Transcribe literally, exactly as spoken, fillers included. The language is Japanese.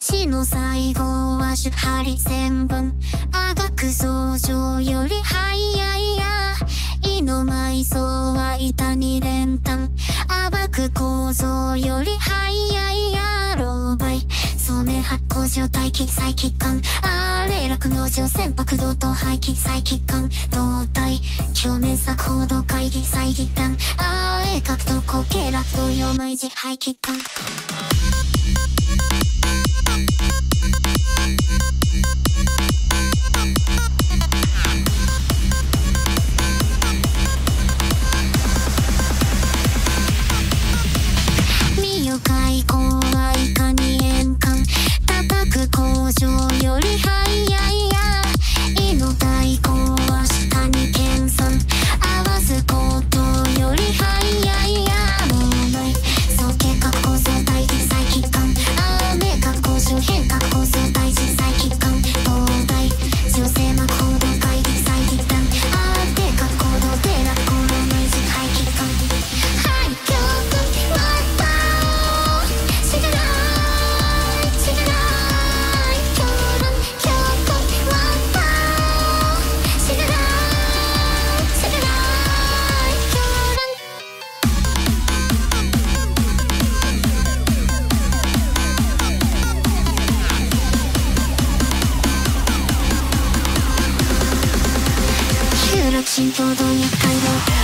詩の最後は主張り千分、あがく相乗より早いや、意の埋葬は板に練炭、暴く構造より早いや、老媒染め発酵状態気再帰還、あれ楽農場船舶同等廃棄再帰還、胴体共鳴作報道会議再帰還、あれ格闘後継楽同様毎時廃棄還。心臓動脈解放